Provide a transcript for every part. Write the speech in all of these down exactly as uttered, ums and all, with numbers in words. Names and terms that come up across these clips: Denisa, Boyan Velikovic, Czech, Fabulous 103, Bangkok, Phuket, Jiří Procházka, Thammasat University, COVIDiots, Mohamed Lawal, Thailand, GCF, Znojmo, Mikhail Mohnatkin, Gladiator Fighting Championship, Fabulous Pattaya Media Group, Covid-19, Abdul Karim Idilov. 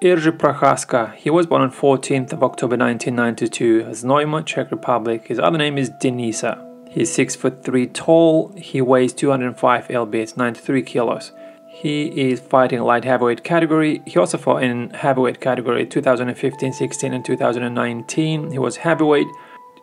Jiří Procházka. He was born on fourteenth of October nineteen ninety-two, Znojmo, Czech Republic. His other name is Denisa. He's six foot three tall. He weighs two hundred five pounds, ninety-three kilos. He is fighting light heavyweight category. He also fought in heavyweight category two thousand fifteen, sixteen and two thousand nineteen. He was heavyweight.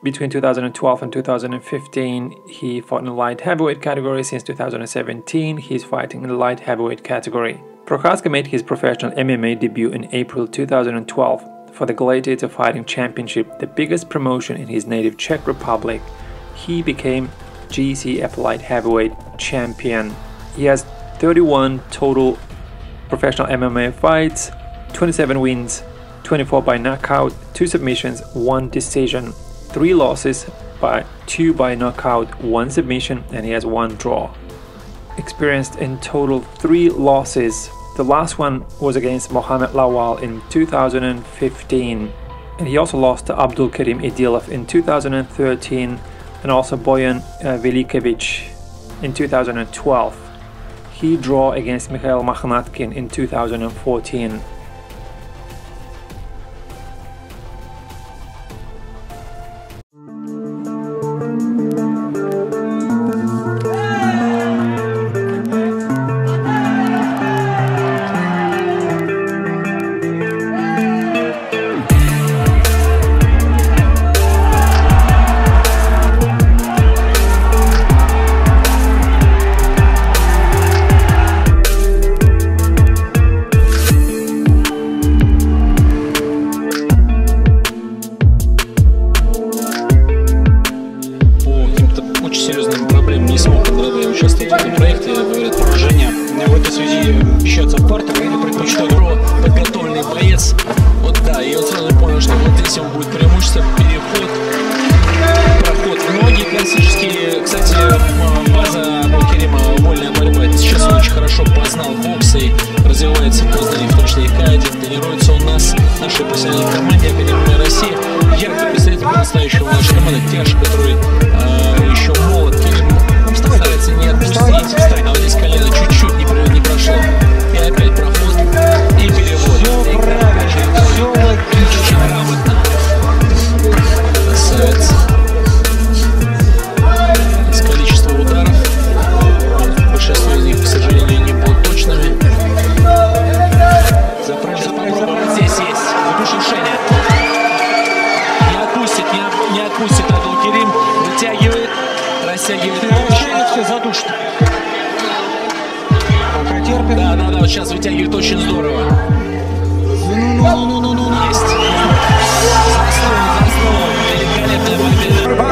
Between two thousand twelve and two thousand fifteen, he fought in the light heavyweight category. Since two thousand seventeen, he's fighting in the light heavyweight category. Procházka made his professional M M A debut in April two thousand twelve for the Gladiator Fighting Championship, the biggest promotion in his native Czech Republic. He became G C F light heavyweight champion. He has thirty-one total professional M M A fights, twenty-seven wins, twenty-four by knockout, two submissions, one decision. Three losses, by two by knockout, one submission, and he has one draw. Experienced in total three losses. The last one was against Mohamed Lawal in two thousand fifteen, and he also lost to Abdul Karim Idilov in two thousand thirteen, and also Boyan Velikovic in two thousand twelve. He drew against Mikhail Mohnatkin in two thousand fourteen. Есть. Заслон, заслон. Великолепная победа.